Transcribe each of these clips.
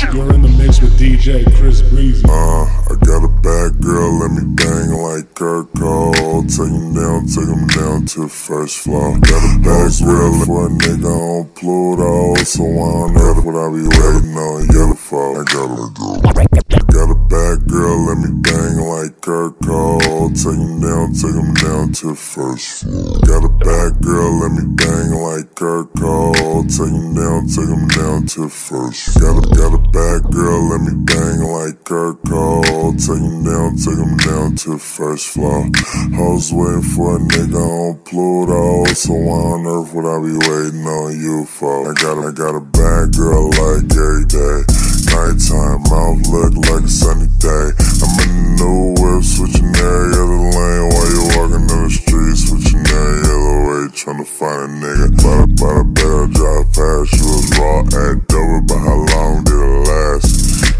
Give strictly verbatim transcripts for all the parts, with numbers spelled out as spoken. You're in the mix with D J Chris Breezy. Uh, I got a bad girl, let me bang like Kurt Cole. Take him down, take him down to the first floor. Got a bad girl for a nigga on Pluto. So why on earth would I be waiting on you for? I gotta do. Got a bad girl, let me bang like Kurt Cole. Take him down, take him down to the first floor. Got a bad girl, let me bang like Kurt Cole. Take him down, take him down to the first floor. Got a, got a bad girl, let me bang like Kurt Cole. Take him down, take him down to the first floor. I was waiting for a nigga on Pluto. So why on earth would I be waiting on you for? I got, I got a bad girl like every day. Nighttime outlook like a sunny day. I'm in the new whip, switching every other lane. While you walking down the street, switching every other way, trying to find a nigga. Bought a, bought a better drive past, you was raw and double, but how long did it last?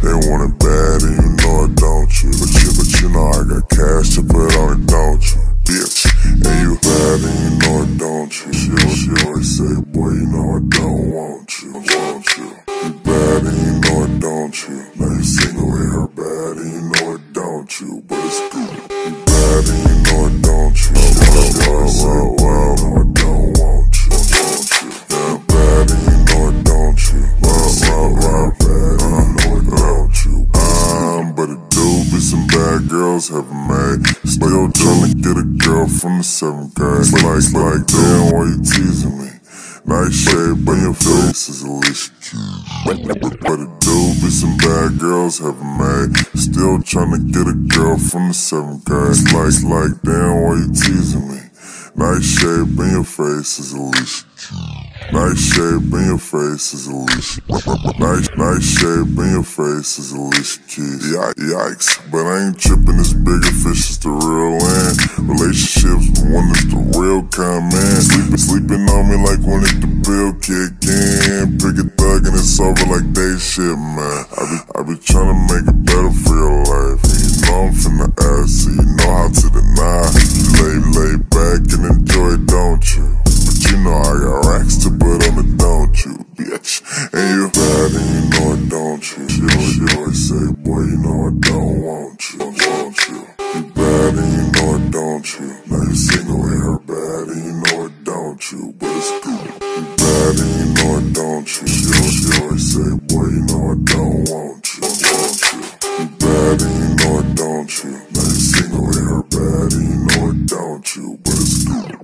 They want it bad and you know it, don't you? But you, but you know I got cash to put on it, don't you? Bitch, and you bad and you know it, don't you? She, she always say, boy, you know I don't want you, want you. You bad and you know it, don't you? Now you single with her bad and you know it, don't you? But it's good. You bad and you know it, don't you? Wow, wow, wow, wow, I don't want you, don't you? Yeah, bad and you know it, don't you? Wow, wow, wow, bad and you know it, don't you? Um, but it do be some bad girls haven't made. Still tryna get a girl from the seventh grade. It's like, it's like, damn, why you teasing me? Nice shape, but your face is a leash. But it do be some bad girls haven't made. Still tryna get a girl from the seventh grade. It's like, it's like, damn, why you teasing me? Nice shape, and your face is a leash. Nice shape, and your face is a leash. Nice, nice shape, and your face is a leash kiss. Yikes, but I ain't tripping. This bigger fish is the real land. Relationships, but one is the real kind, man. Sleeping, sleeping on me like when it the bill kick in. Pick a thug and it's over like they shit, man. I be, I be trying to make it better for your life. And you know I'm finna ask, so you know how to deny. Lay, lay back and enjoy, don't you? But you know I got racks to put on it, don't you, bitch? And you bad and you know it, don't you? She always, she always say, boy, you know I don't want you, don't you? You bad and you know it, don't you? Now you single with her bad and you know it, don't you? But it's good. You bad and you know it, don't you? She always, she always say, boy, you know I don't want you, don't you? You bad and you know it, don't you? Now you single with her bad and you know it, don't you? But it's good.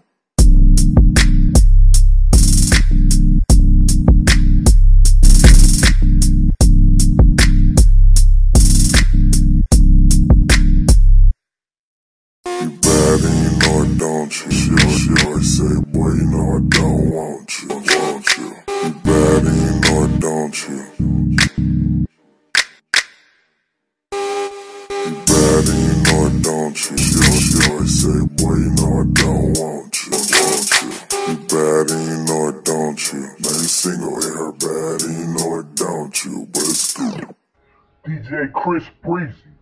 She, she always say, boy, you know I don't want you, don't you? You bad and you know it, don't you? You bad and you know it, don't you? She, she always say, boy, you know I don't want you, don't you? You bad and you know it, don't you? Now you single with her bad and you know it, don't you? But it's good. D J Chris Breezy.